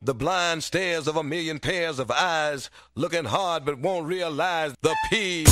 The blind stares of a million pairs of eyes, looking hard but won't realize the P.